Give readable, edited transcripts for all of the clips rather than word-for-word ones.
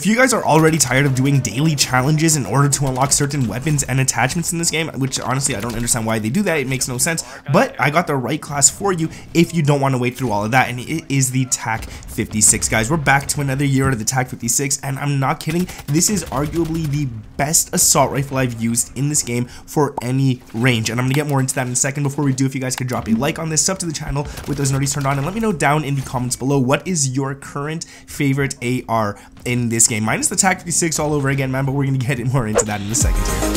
If you guys are already tired of doing daily challenges in order to unlock certain weapons and attachments in this game, which honestly I don't understand why they do that, it makes no sense, but I got the right class for you if you don't want to wait through all of that, and it is the TAC-56. Guys, we're back to another year of the TAC-56, and I'm not kidding, this is arguably the best assault rifle I've used in this game for any range, and I'm gonna get more into that in a second. Before we do, if you guys could drop a like on this, sub to the channel with those notifications turned on, and let me know down in the comments below, what is your current favorite AR in this game? Minus the TAC-56 all over again, man, but we're gonna get more into that in a second here.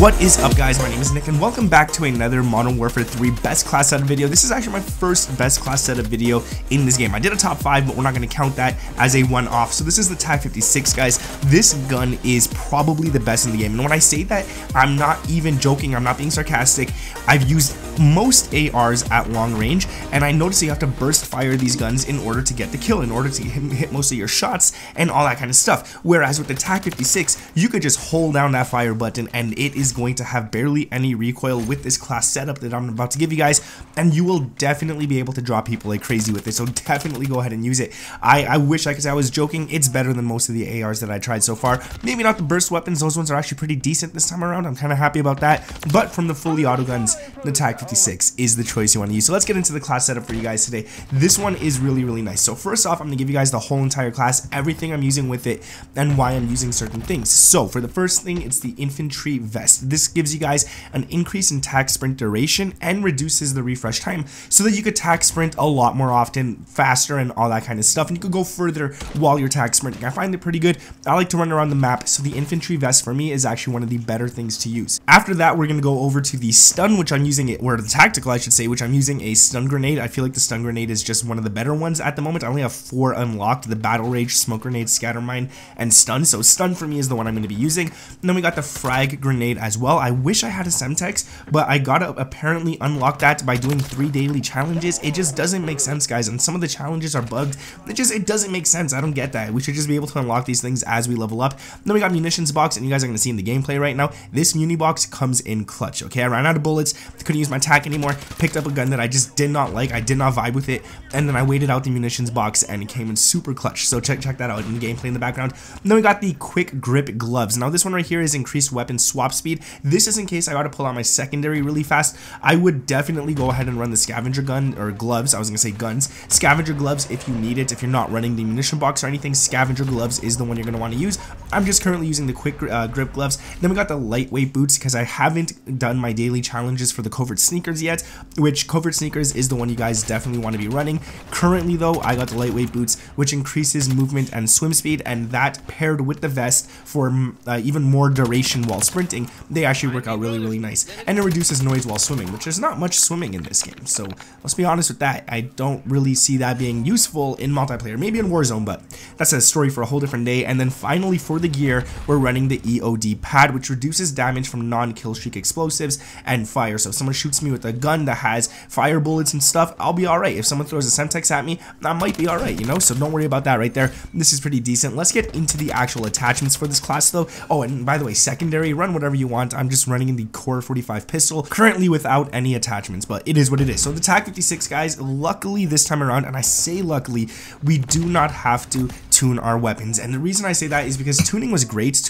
What is up, guys? My name is Nick and welcome back to another Modern Warfare 3 best class setup video. This is actually my first best class setup video in this game. I did a top 5, but we're not going to count that as a one-off. So this is the TAC-56, guys. This gun is probably the best in the game. And when I say that, I'm not even joking. I'm not being sarcastic. I've used most ARs at long range, and I noticed you have to burst fire these guns in order to get the kill, in order to hit most of your shots and all that kind of stuff. Whereas with the TAC-56, you could just hold down that fire button and it is going to have barely any recoil with this class setup that I'm about to give you guys, and you will definitely be able to draw people like crazy with it, so definitely go ahead and use it. I wish I could say I was joking. It's better than most of the ARs that I tried so far. Maybe not the burst weapons, those ones are actually pretty decent this time around, I'm kind of happy about that, but from the fully auto guns, the TAC-56 is the choice you want to use. So let's get into the class setup for you guys today. This one is really nice. So first off, I'm going to give you guys the whole entire class, everything I'm using with it, and why I'm using certain things. So for the first thing, it's the infantry vest. This gives you guys an increase in TAC sprint duration and reduces the refresh time so that you could TAC sprint a lot more often, faster and all that kind of stuff, and you could go further while you're TAC sprinting. I find it pretty good. I like to run around the map, so the infantry vest for me is actually one of the better things to use. After that, we're going to go over to the stun, which I'm using it, or the tactical I should say, which I'm using a stun grenade. I feel like the stun grenade is just one of the better ones at the moment. I only have 4 unlocked: the battle rage, smoke grenade, scatter mine, and stun. So stun for me is the one I'm going to be using. And then we got the frag grenade as well. I wish I had a Semtex, but I gotta apparently unlock that by doing 3 daily challenges. It just doesn't make sense, guys, and some of the challenges are bugged. It doesn't make sense. I don't get that. We should just be able to unlock these things as we level up. And then we got munitions box, and you guys are gonna see in the gameplay right now, this muni box comes in clutch. Okay, I ran out of bullets, couldn't use my TAC anymore, picked up a gun that I just did not like, I did not vibe with it, and then I waited out the munitions box and it came in super clutch. So check that out in the gameplay in the background. And then we got the quick grip gloves. Now this one right here is increased weapon swap speed. This is in case I gotta pull out my secondary really fast. I would definitely go ahead and run the scavenger gun, or gloves, I was gonna say guns, scavenger gloves if you need it. If you're not running the munition box or anything, scavenger gloves is the one you're gonna want to use. I'm just currently using the quick grip gloves. Then we got the lightweight boots, because I haven't done my daily challenges for the covert sneakers yet, which covert sneakers is the one you guys definitely want to be running. Currently though, I got the lightweight boots, which increases movement and swim speed, and that paired with the vest for even more duration while sprinting, they actually work out really nice. And it reduces noise while swimming, which there's not much swimming in this game, so let's be honest with that. I don't really see that being useful in multiplayer, maybe in Warzone, but that's a story for a whole different day. And then finally for the gear, we're running the EOD pad, which reduces damage from non-killstreak explosives and fire. So if someone shoots me with a gun that has fire bullets and stuff, I'll be alright. If someone throws a Semtex at me, I might be alright, you know, so don't worry about that right there. This is pretty decent. Let's get into the actual attachments for this class though. Oh, and by the way, secondary, run whatever you want. I'm just running in the Core 45 pistol, currently without any attachments, but it is what it is. So the TAC-56, guys, luckily this time around, and I say luckily, we do not have to tune our weapons. And the reason I say that is because tuning was great,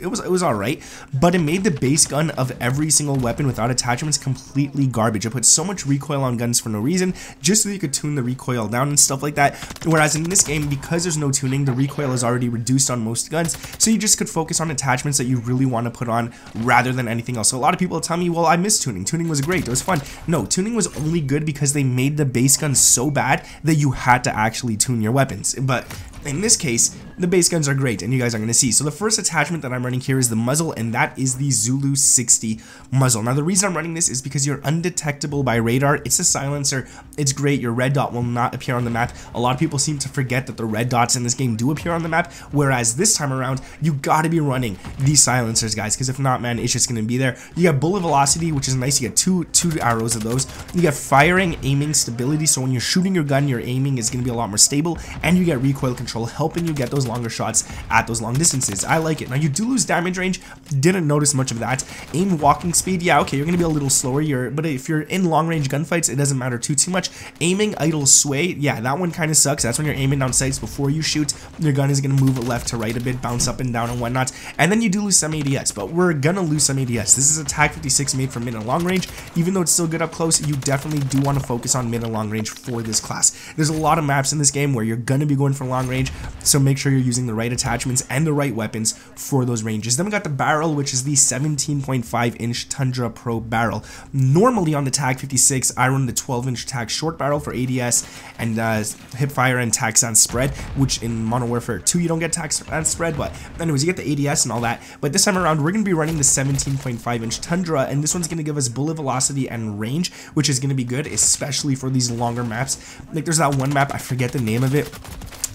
it was alright, but it made the base gun of every single weapon without attachments completely garbage. It put so much recoil on guns for no reason, just so you could tune the recoil down and stuff like that. Whereas in this game, because there's no tuning, the recoil is already reduced on most guns, so you just could focus on attachments that you really want to put on rather than anything else. So a lot of people tell me, well, I miss tuning. Tuning was great, it was fun. No, tuning was only good because they made the base gun so bad that you had to actually tune your weapons. But in this case, the base guns are great, and you guys are going to see. So the first attachment that I'm running here is the muzzle, and that is the Zulu 60 muzzle. Now the reason I'm running this is because you're undetectable by radar. It's a silencer, it's great. Your red dot will not appear on the map. A lot of people seem to forget that the red dots in this game do appear on the map, whereas this time around, you got to be running these silencers, guys, because if not, man, it's just going to be there. You get bullet velocity, which is nice. You get two arrows of those. You get firing, aiming, stability, so when you're shooting your gun, your aiming is going to be a lot more stable, and you get recoil control, helping you get those longer shots at those long distances. I like it. Now, you do lose damage range. Didn't notice much of that. Aim walking speed, yeah, okay, you're going to be a little slower, but if you're in long-range gunfights, it doesn't matter too much. Aiming idle sway, yeah, that one kind of sucks. That's when you're aiming down sights before you shoot. Your gun is going to move left to right a bit, bounce up and down and whatnot. And then you do lose some ADS, but we're going to lose some ADS. This is a TAC-56 made for mid and long range. Even though it's still good up close, you definitely do want to focus on mid and long range for this class. There's a lot of maps in this game where you're going to be going for long range, so make sure you're using the right attachments and the right weapons for those ranges. Then we got the barrel, which is the 17.5-inch Tundra Pro barrel. Normally on the TAC-56, I run the 12-inch TAC short barrel for ADS and hipfire and tax on spread, which in Modern Warfare 2 you don't get tax on spread, but anyways, you get the ADS and all that. But this time around, we're going to be running the 17.5-inch Tundra, and this one's going to give us bullet velocity and range, which is going to be good, especially for these longer maps. Like, there's that one map, I forget the name of it.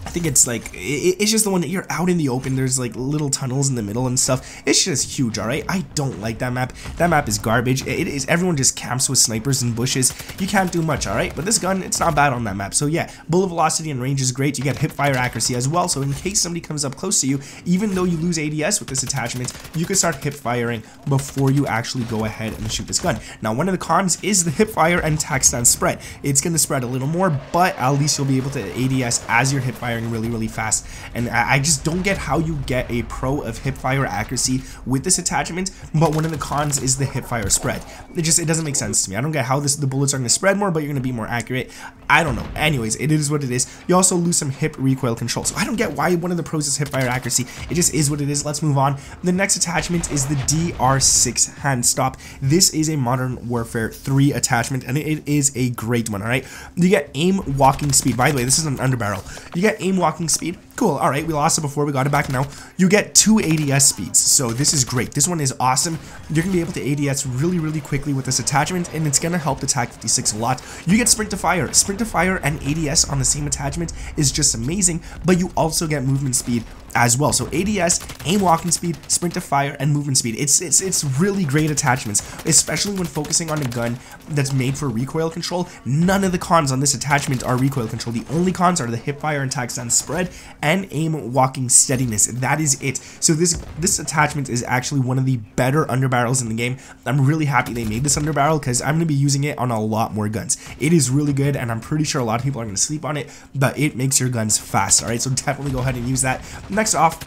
I think it's like, it's just the one that you're out in the open, there's like little tunnels in the middle and stuff. It's just huge, alright? I don't like that map. That map is garbage. It is, everyone just camps with snipers and bushes. You can't do much, alright? But this gun, it's not bad on that map. So yeah, bullet velocity and range is great. You get hip fire accuracy as well, so in case somebody comes up close to you, even though you lose ADS with this attachment, you can start hip firing before you actually go ahead and shoot this gun. Now, one of the cons is the hip fire and tax on spread. It's going to spread a little more, but at least you'll be able to ADS as you're hip firing really fast, and I just don't get how you get a pro of hipfire accuracy with this attachment. But one of the cons is the hipfire spread. It doesn't make sense to me. I don't get how the bullets are going to spread more, but you're going to be more accurate. I don't know. Anyways, it is what it is. You also lose some hip recoil control, so I don't get why one of the pros is hipfire accuracy. It just is what it is. Let's move on. The next attachment is the DR6 hand stop. This is a Modern Warfare 3 attachment, and it is a great one. All right, you get aim walking speed. By the way, this is an underbarrel. You get aim walking speed. Cool, alright, we lost it before, we got it back now. You get 2 ADS speeds, so this is great. This one is awesome. You're going to be able to ADS really quickly with this attachment, and it's going to help the TAC-56 a lot. You get sprint to fire. Sprint to fire and ADS on the same attachment is just amazing, but you also get movement speed as well. So ADS, aim walking speed, sprint to fire, and movement speed. It's really great attachments, especially when focusing on a gun that's made for recoil control. None of the cons on this attachment are recoil control. The only cons are the hip fire and tax on spread and aim walking steadiness. That is it. So this attachment is actually one of the better underbarrels in the game. I'm really happy they made this underbarrel because I'm going to be using it on a lot more guns. It is really good, and I'm pretty sure a lot of people are going to sleep on it, but it makes your guns fast. Alright, so definitely go ahead and use that. Next off,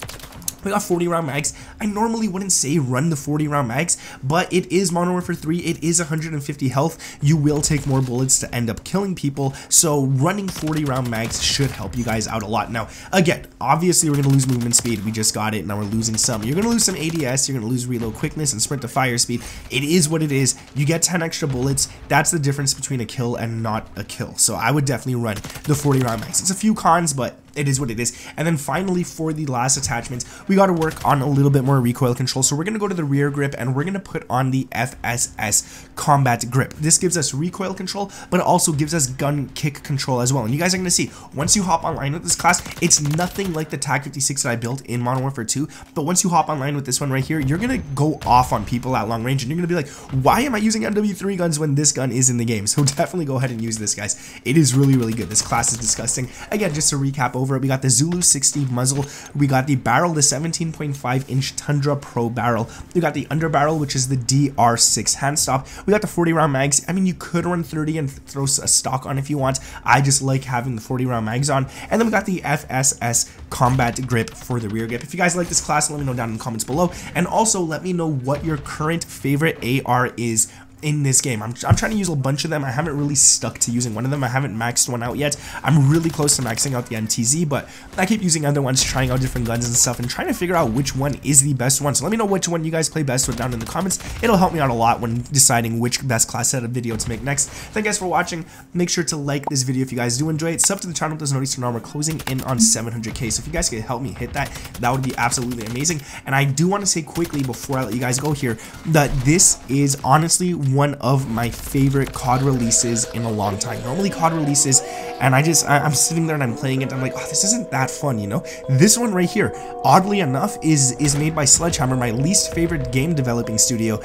we got 40-round mags. I normally wouldn't say run the 40-round mags, but it is Modern Warfare 3. It is 150 health. You will take more bullets to end up killing people, so running 40-round mags should help you guys out a lot. Now, again, obviously we're going to lose movement speed. We just got it, now we're losing some. You're going to lose some ADS. You're going to lose reload quickness and sprint to fire speed. It is what it is. You get 10 extra bullets. That's the difference between a kill and not a kill, so I would definitely run the 40-round mags. It's a few cons, but it is what it is. And then finally, for the last attachment, we got to work on a little bit more recoil control. So we're going to go to the rear grip and we're going to put on the FSS combat grip. This gives us recoil control, but it also gives us gun kick control as well. And you guys are going to see, once you hop online with this class, it's nothing like the TAC-56 that I built in Modern Warfare 2. But once you hop online with this one right here, you're going to go off on people at long range and you're going to be like, why am I using MW3 guns when this gun is in the game? So definitely go ahead and use this, guys. It is really good. This class is disgusting. Again, just to recap over it, we got the Zulu 60 muzzle, we got the barrel, the 17.5-inch Tundra Pro barrel, we got the underbarrel, which is the DR6 hand stop, we got the 40-round mags. I mean, you could run 30 and throw a stock on if you want. I just like having the 40-round mags on. And then we got the FSS combat grip for the rear grip. If you guys like this class, let me know down in the comments below, and also let me know what your current favorite AR is in this game. I'm trying to use a bunch of them. I haven't really stuck to using one of them. I haven't maxed one out yet. I'm really close to maxing out the MTZ, but I keep using other ones, trying out different guns and stuff, and trying to figure out which one is the best one. So let me know which one you guys play best with down in the comments. It'll help me out a lot when deciding which best class setup video to make next. Thank you guys for watching. Make sure to like this video if you guys do enjoy it. Sub to the channel if there's no need to know. We're closing in on 700k, so if you guys could help me hit that would be absolutely amazing. And I do want to say quickly before I let you guys go here that this is honestly one of my favorite COD releases in a long time. Normally COD releases, and I'm sitting there and I'm playing it, I'm like, oh, this isn't that fun, you know? This one right here, oddly enough, is made by Sledgehammer, my least favorite game developing studio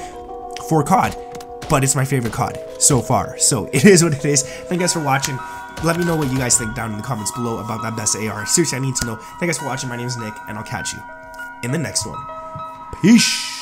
for COD, but it's my favorite COD so far. So it is what it is. Thank you guys for watching. Let me know what you guys think down in the comments below about that best AR. Seriously, I need to know. Thank you guys for watching. My name is Nick, and I'll catch you in the next one. Peace.